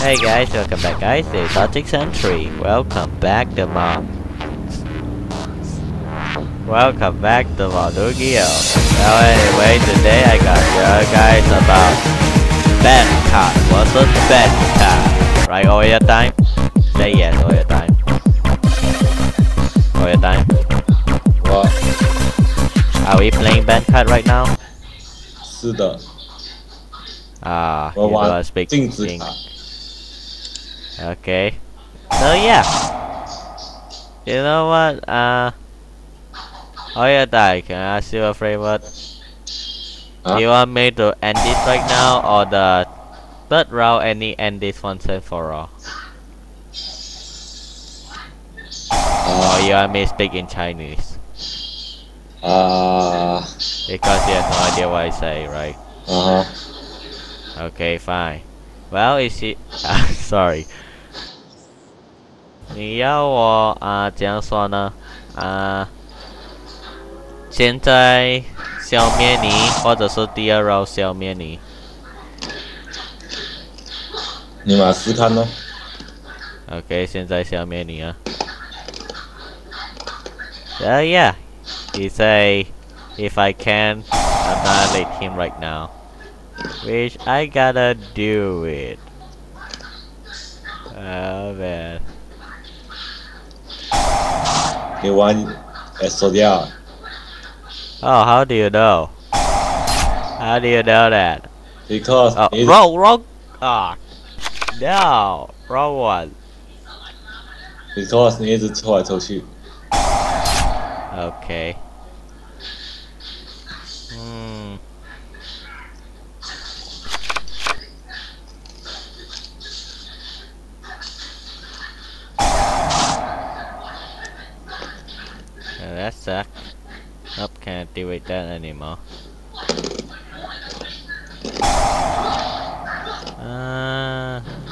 Hey guys, welcome back guys, it's Torchic 73. Welcome back to Mom Yu-Gi-Oh! Well anyway, today I got to tell you guys about bad card versus bad card. Right, all your time? Say yes, all your time. All your time? What? Are we playing bad card right now? 是的. Ah, you don't speak English. Okay, so yeah, you know what, oh yeah, Dai, can I ask you a favor? Huh? You want me to end this right now, or the third round and end this once and for all? Or you want me to speak in Chinese? Because you have no idea what I say, right? Uh-huh. Okay, fine. Well, is it... sorry. 你要我怎样说呢？现在消灭你，或者是第二 round 消灭你。你马斯看咯。Okay， 现在消灭你啊。Yeah, he say if I can annihilate him right now, which I gotta do it. Oh man. You want Esodial? Oh, how do you know? How do you know that? Because wrong. Ah, no, wrong one. Because 你一直抽来抽去. Okay. Hmm. Yeah, that sucks. Nope, can't deal with that anymore.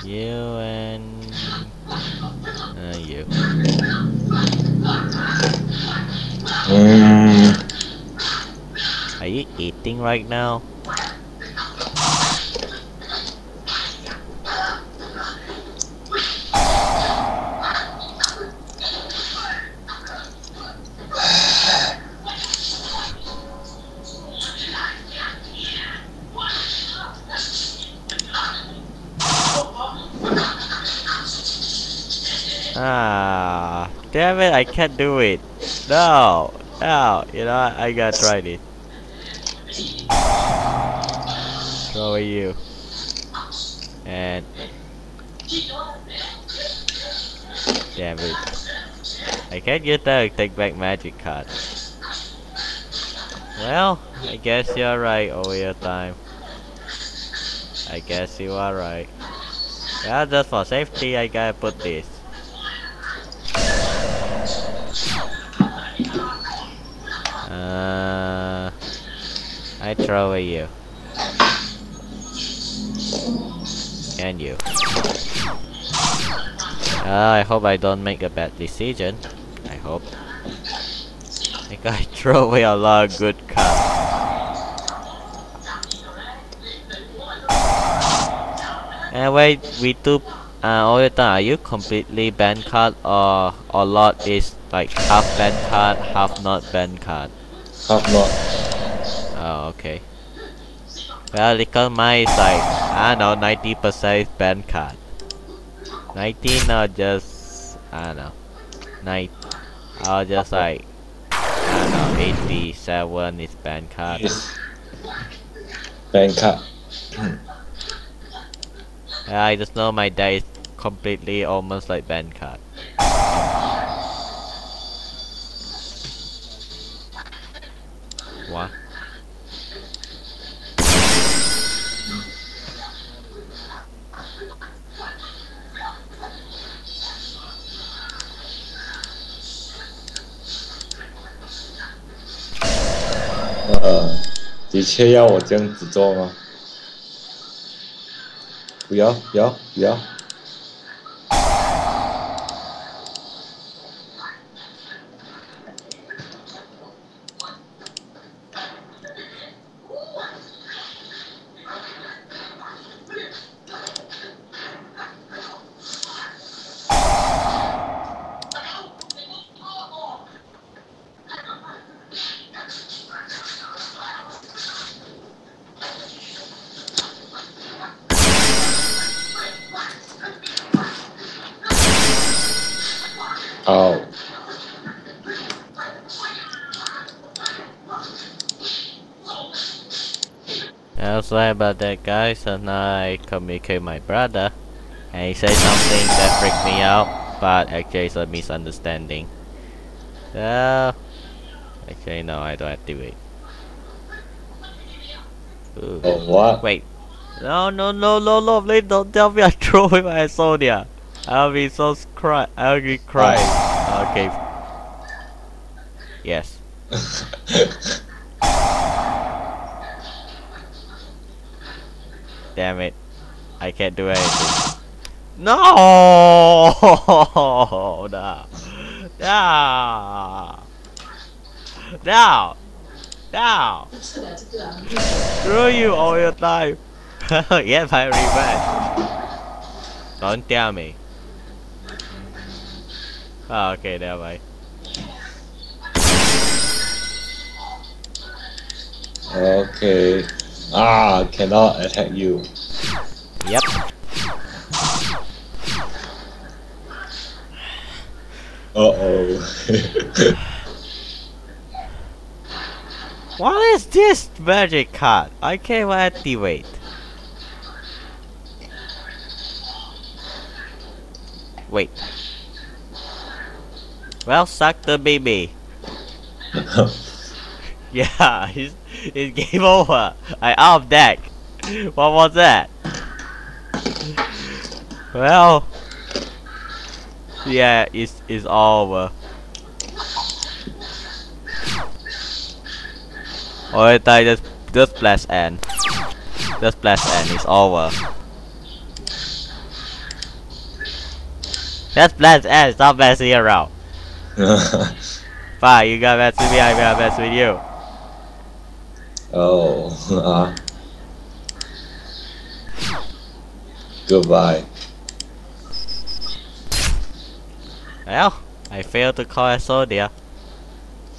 You and... you. Are you eating right now? Ah, damn it, I can't do it. No, you know what? I gotta try it. So are you. And... damn it. I can't get that to take back magic cards. Well, I guess you're right over your time. I guess you are right. Yeah, just for safety, I gotta put this. I throw at you. And you. I hope I don't make a bad decision. I hope. I think I throw away a lot of good cards. Anyway, we do all the time. Are you completely banned card or a lot is like half banned card, half not banned card? Half not. Oh, okay. Well, because mine is like, I don't know, 90% is banned card. 19 or just, I don't know, 9 or just like, I don't know, 87 is banned card. Yes. Banned card. Yeah, I just know my dad is completely almost like banned card. What? The chair要我这样子做吗？ 不要。Oh. I'm sorry about that, guys. So now I communicate with my brother, and he said something that freaked me out, but actually it's a misunderstanding. So, actually no, I don't activate. Ooh. Oh, what? Wait. No, please don't tell me I throw with my Sonia. I'll be so cry. I'll be crying. Okay. Yes. Damn it. I can't do anything. No! No! Screw you all your time. Yes, I revenge. Don't tell me. Oh, okay, never mind. Okay. Ah, cannot attack you. Yep. Uh-oh. What is this magic card? I can't activate. Wait. Well, suck the baby. Yeah, it's game over. I off deck. What was that? Well, yeah, it's all over. Alright, I just blast end. Just blast end. It's over. Just blast end. Stop messing around. Fine, you gotta mess with me. I gotta mess with you. Oh. Goodbye. Well, I failed to call a soldier.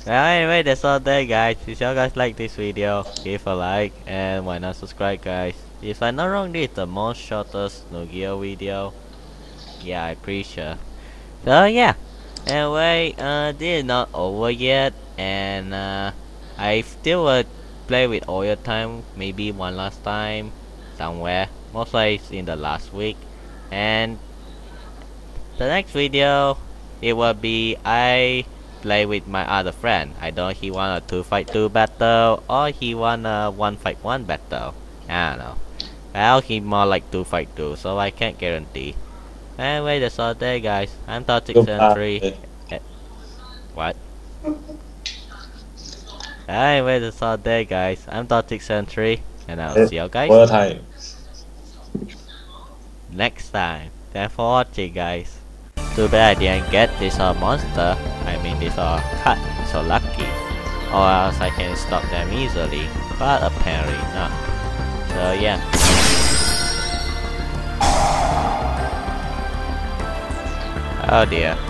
Well, anyway, that's all there, guys. If y'all guys like this video, give a like, and why not subscribe, guys? If I'm not wrong, this is the most shortest Yu-Gi-Oh video. Yeah, I'm pretty sure. So yeah. Anyway, this is not over yet, and I still will play with all your time, maybe one last time, somewhere, most likely in the last week, and the next video, it will be I play with my other friend. I don't know, he want a 2-fight-2 battle, or he want a 1-fight-1 battle, I don't know. Well, he more like 2-fight-2, so I can't guarantee. Anyway, that's all day, guys. I'm Torchic 73. What? Anyway, that's all day, guys. I'm Torchic 73, and I'll see you guys next time. Thanks for watching, guys. Too bad I didn't get this monster. I mean, this cut. So lucky. Or else I can stop them easily. But apparently not. So yeah. Oh dear.